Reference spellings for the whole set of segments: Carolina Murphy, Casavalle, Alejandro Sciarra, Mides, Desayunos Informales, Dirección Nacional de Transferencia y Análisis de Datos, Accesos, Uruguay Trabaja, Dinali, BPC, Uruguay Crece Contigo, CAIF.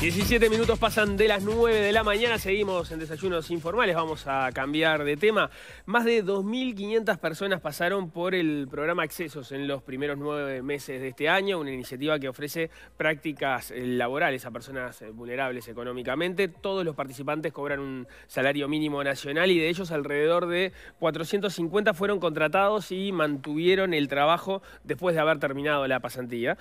17 minutos pasan de las 9 de la mañana, seguimos en Desayunos Informales, vamos a cambiar de tema. Más de 2.500 personas pasaron por el programa Accesos en los primeros 9 meses de este año, una iniciativa que ofrece prácticas laborales a personas vulnerables económicamente. Todos los participantes cobran un salario mínimo nacional y de ellos alrededor de 450 fueron contratados y mantuvieron el trabajo después de haber terminado la pasantía.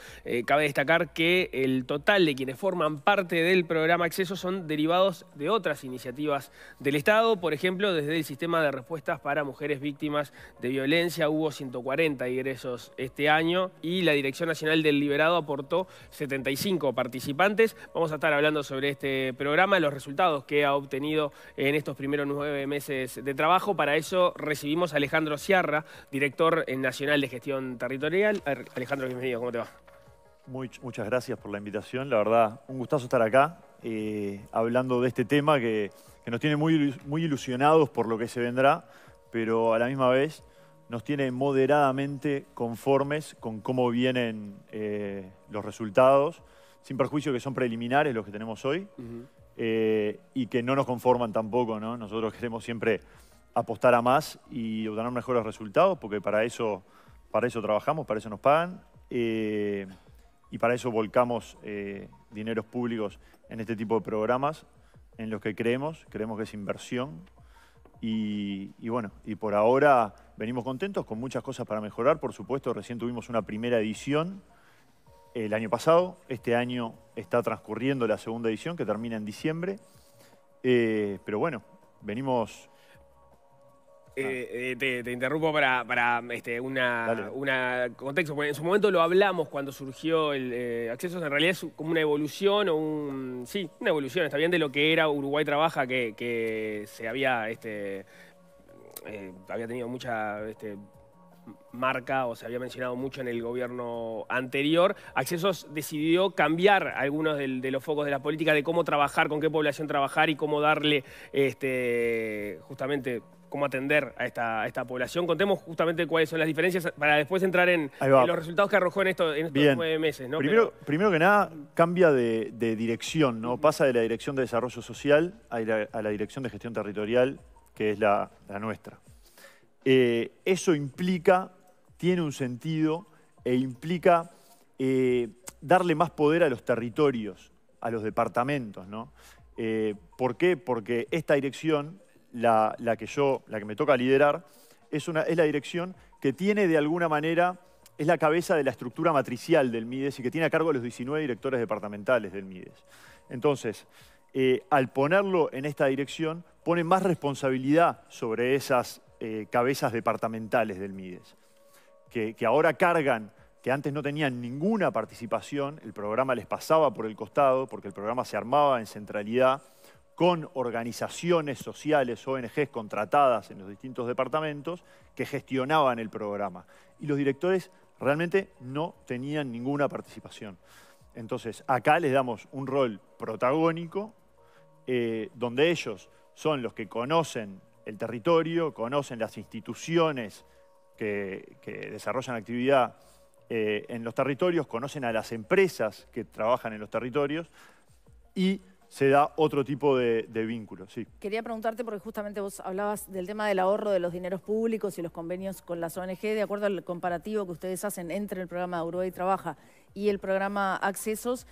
Cabe destacar que el total de quienes forman parte del programa Accesos son derivados de otras iniciativas del Estado. Por ejemplo, desde el sistema de respuestas para mujeres víctimas de violencia hubo 140 ingresos este año y la Dirección Nacional del Liberado aportó 75 participantes. Vamos a estar hablando sobre este programa, los resultados que ha obtenido en estos primeros 9 meses de trabajo. Para eso recibimos a Alejandro Sciarra, director nacional de gestión territorial. Alejandro, bienvenido, ¿cómo te va? Muchas gracias por la invitación, la verdad, un gustazo estar acá hablando de este tema que nos tiene muy ilusionados por lo que se vendrá, pero a la misma vez nos tiene moderadamente conformes con cómo vienen los resultados, sin perjuicio que son preliminares los que tenemos hoy, y que no nos conforman tampoco, ¿no? Nosotros queremos siempre apostar a más y obtener mejores resultados, porque para eso trabajamos, para eso nos pagan. Y para eso volcamos dineros públicos en este tipo de programas en los que creemos que es inversión. Y bueno, y por ahora venimos contentos con muchas cosas para mejorar. Por supuesto, recién tuvimos una primera edición el año pasado. Este año está transcurriendo la segunda edición que termina en diciembre. Pero bueno, venimos... Te interrumpo para un contexto, porque en su momento lo hablamos cuando surgió el Accesos. En realidad es como una evolución, una evolución, está bien, de lo que era Uruguay Trabaja, que se había tenido mucha... marca o se había mencionado mucho en el gobierno anterior. Accesos decidió cambiar algunos de los focos de la política, de cómo trabajar, con qué población trabajar y cómo darle, justamente, cómo atender a esta población. Contemos justamente cuáles son las diferencias para después entrar en los resultados que arrojó en estos 9 meses. ¿No? Primero que nada, cambia de dirección, ¿no? Pasa de la Dirección de Desarrollo Social a la Dirección de Gestión Territorial, que es la nuestra. Eso implica, tiene un sentido, e implica darle más poder a los territorios, a los departamentos, ¿no? ¿Por qué? Porque esta dirección, la que me toca liderar, es la dirección que tiene de alguna manera, es la cabeza de la estructura matricial del Mides y que tiene a cargo a los 19 directores departamentales del Mides. Entonces, al ponerlo en esta dirección, pone más responsabilidad sobre esas cabezas departamentales del Mides, que ahora cargan, que antes no tenían ninguna participación, el programa les pasaba por el costado, porque el programa se armaba en centralidad con organizaciones sociales, ONGs contratadas en los distintos departamentos, que gestionaban el programa. Y los directores realmente no tenían ninguna participación. Entonces, acá les damos un rol protagónico, donde ellos son los que conocen el territorio, conocen las instituciones que desarrollan actividad en los territorios, conocen a las empresas que trabajan en los territorios y se da otro tipo de vínculo. Sí. Quería preguntarte, porque justamente vos hablabas del tema del ahorro de los dineros públicos y los convenios con las ONG, de acuerdo al comparativo que ustedes hacen entre el programa Uruguay Trabaja y el programa Accesos,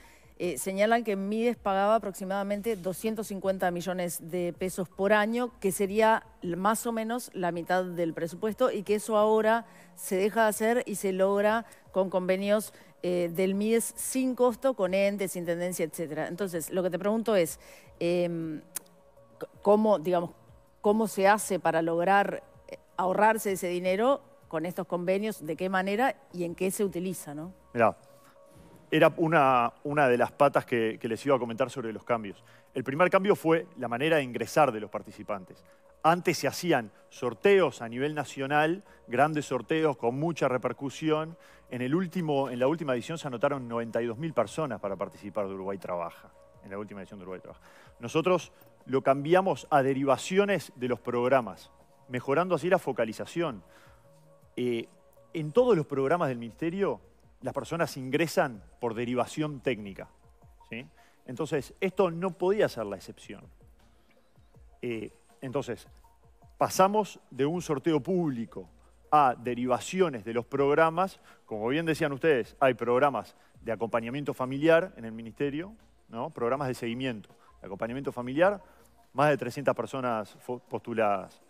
señalan que Mides pagaba aproximadamente 250 millones de pesos por año, que sería más o menos la mitad del presupuesto, y que eso ahora se deja de hacer y se logra con convenios del Mides sin costo, con entes, intendencia, etc. Entonces, lo que te pregunto es, ¿cómo se hace para lograr ahorrarse ese dinero con estos convenios? ¿De qué manera y en qué se utiliza? ¿No? Mirá. Era una de las patas que les iba a comentar sobre los cambios. El primer cambio fue la manera de ingresar de los participantes. Antes se hacían sorteos a nivel nacional, grandes sorteos con mucha repercusión. En la última edición se anotaron 92.000 personas para participar de Uruguay Trabaja. En la última edición de Uruguay Trabaja. Nosotros lo cambiamos a derivaciones de los programas, mejorando así la focalización. En todos los programas del Ministerio, las personas ingresan por derivación técnica, ¿sí? Entonces, esto no podía ser la excepción. Entonces, pasamos de un sorteo público a derivaciones de los programas. Como bien decían ustedes, hay programas de acompañamiento familiar en el Ministerio, ¿no? Programas de seguimiento, de acompañamiento familiar, más de 300 personas postuladas.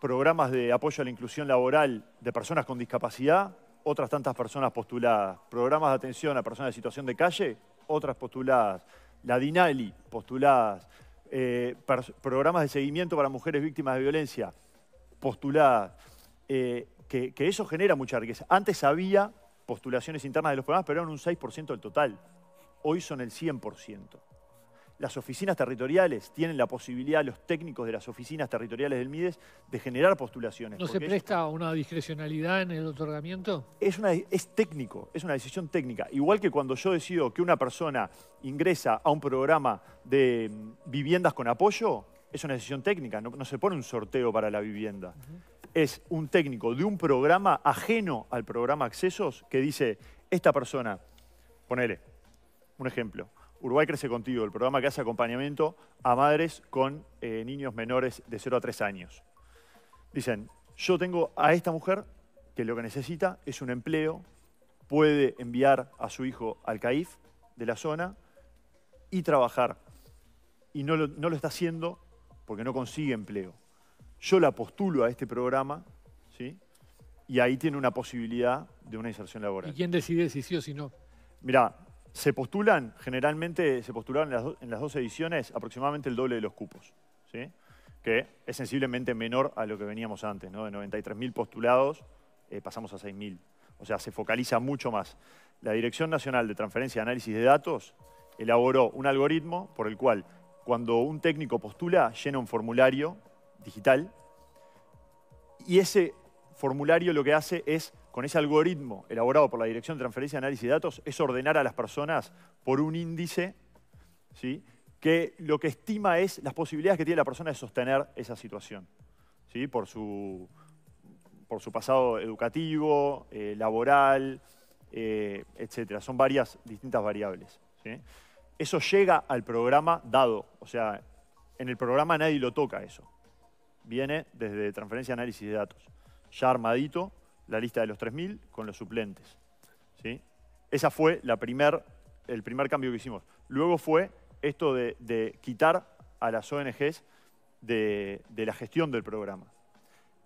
Programas de apoyo a la inclusión laboral de personas con discapacidad, otras tantas personas postuladas. Programas de atención a personas en situación de calle, otras postuladas. La Dinali, postuladas. Programas de seguimiento para mujeres víctimas de violencia, postuladas. Que eso genera mucha riqueza. Antes había postulaciones internas de los programas, pero eran un 6% del total. Hoy son el 100%. Las oficinas territoriales tienen la posibilidad, los técnicos de las oficinas territoriales del Mides, de generar postulaciones. ¿No se presta una discrecionalidad en el otorgamiento? Es técnico, es una decisión técnica. Igual que cuando yo decido que una persona ingresa a un programa de viviendas con apoyo, es una decisión técnica, no se pone un sorteo para la vivienda. Es un técnico de un programa ajeno al programa Accesos que dice, esta persona, ponele un ejemplo, Uruguay Crece Contigo, el programa que hace acompañamiento a madres con niños menores de 0 a 3 años. Dicen, yo tengo a esta mujer que lo que necesita es un empleo, puede enviar a su hijo al CAIF de la zona y trabajar. Y no lo está haciendo porque no consigue empleo. Yo la postulo a este programa, ¿sí? Y ahí tiene una posibilidad de una inserción laboral. ¿Y quién decide si sí o si no? Mirá, se postulan, generalmente se postularon en las dos ediciones aproximadamente el doble de los cupos, ¿sí? Que es sensiblemente menor a lo que veníamos antes, ¿no? De 93.000 postulados pasamos a 6.000. O sea, se focaliza mucho más. La Dirección Nacional de Transferencia y Análisis de Datos elaboró un algoritmo por el cual cuando un técnico postula llena un formulario digital y ese formulario lo que hace es, con ese algoritmo elaborado por la Dirección de Transferencia y Análisis de Datos, es ordenar a las personas por un índice, ¿sí? Que lo que estima es las posibilidades que tiene la persona de sostener esa situación, ¿sí? Por su pasado educativo, laboral, etc. Son varias distintas variables, ¿sí? Eso llega al programa dado, o sea, en el programa nadie lo toca eso. Viene desde Transferencia y Análisis de Datos, ya armadito, la lista de los 3.000 con los suplentes, ¿sí? Esa fue el primer cambio que hicimos. Luego fue esto de quitar a las ONGs de la gestión del programa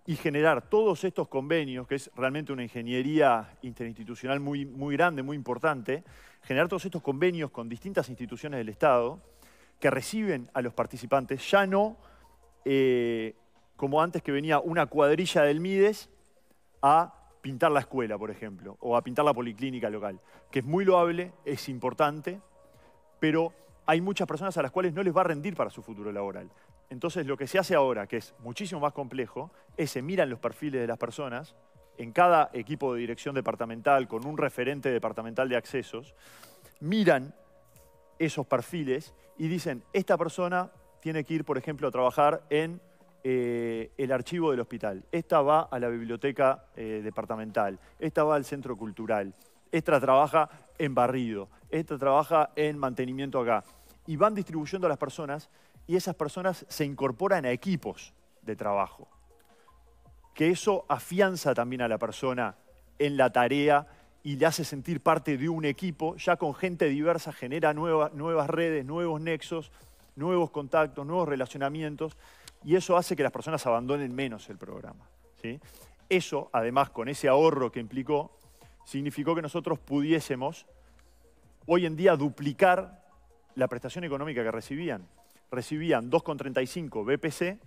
y generar todos estos convenios, que es realmente una ingeniería interinstitucional muy, muy grande, muy importante, generar todos estos convenios con distintas instituciones del Estado que reciben a los participantes, ya no como antes que venía una cuadrilla del Mides a pintar la escuela, por ejemplo, o a pintar la policlínica local, que es muy loable, es importante, pero hay muchas personas a las cuales no les va a rendir para su futuro laboral. Entonces, lo que se hace ahora, que es muchísimo más complejo, es se miran los perfiles de las personas en cada equipo de dirección departamental, con un referente departamental de accesos, miran esos perfiles y dicen, esta persona tiene que ir, por ejemplo, a trabajar en el archivo del hospital. Esta va a la biblioteca departamental, esta va al centro cultural, esta trabaja en barrido, esta trabaja en mantenimiento acá. Y van distribuyendo a las personas y esas personas se incorporan a equipos de trabajo. Que eso afianza también a la persona en la tarea y le hace sentir parte de un equipo, ya con gente diversa, genera nuevas redes, nuevos nexos, nuevos contactos, nuevos relacionamientos. Y eso hace que las personas abandonen menos el programa, ¿sí? Eso, además, con ese ahorro que implicó, significó que nosotros pudiésemos hoy en día duplicar la prestación económica que recibían. Recibían 2,35 BPC,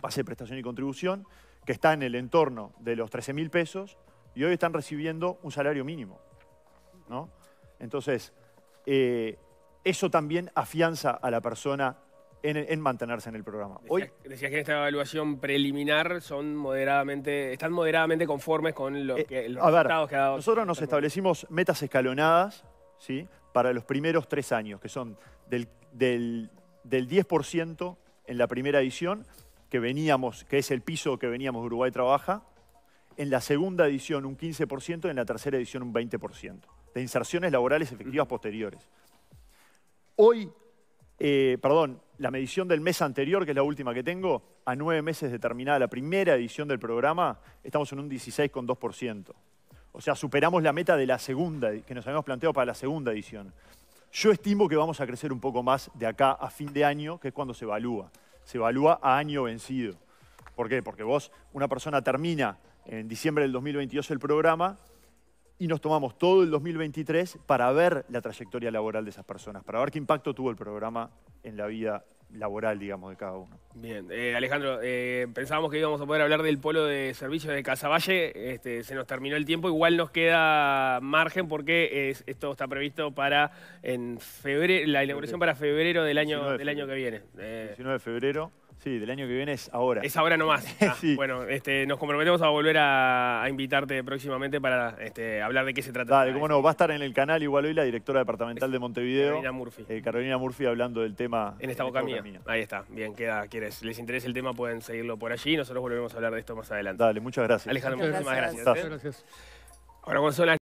base de prestación y contribución, que está en el entorno de los 13.000 pesos, y hoy están recibiendo un salario mínimo, ¿no? Entonces, eso también afianza a la persona en mantenerse en el programa. Hoy, decías que en esta evaluación preliminar están moderadamente conformes con los resultados que ha dado. Nosotros nos establecimos metas escalonadas, ¿sí? Para los primeros 3 años, que son del 10% en la primera edición, que es el piso que veníamos de Uruguay Trabaja, en la segunda edición un 15% y en la tercera edición un 20%. de inserciones laborales efectivas posteriores. Hoy, la medición del mes anterior, que es la última que tengo, a 9 meses de terminada la primera edición del programa, estamos en un 16,2%. O sea, superamos la meta de la segunda, que nos habíamos planteado para la segunda edición. Yo estimo que vamos a crecer un poco más de acá a fin de año, que es cuando se evalúa. Se evalúa a año vencido. ¿Por qué? Porque una persona termina en diciembre del 2022 el programa y nos tomamos todo el 2023 para ver la trayectoria laboral de esas personas, para ver qué impacto tuvo el programa en la vida laboral, digamos, de cada uno. Bien, Alejandro, pensábamos que íbamos a poder hablar del polo de servicios de Casavalle, se nos terminó el tiempo, igual nos queda margen porque esto está previsto para la inauguración para febrero del año que viene. 19 de febrero. Sí, del año que viene es ahora. Es ahora nomás. Ah, sí. Bueno, nos comprometemos a volver a invitarte próximamente para hablar de qué se trata. Dale, cómo no, va a estar en el canal igual hoy la directora departamental de Montevideo, Carolina Murphy. Carolina Murphy, hablando del tema. En esta boca mía. Ahí está, bien, queda. Quienes les interese el tema pueden seguirlo por allí y nosotros volveremos a hablar de esto más adelante. Dale, muchas gracias. Alejandro, muchas gracias. Muchísimas gracias. Ahora,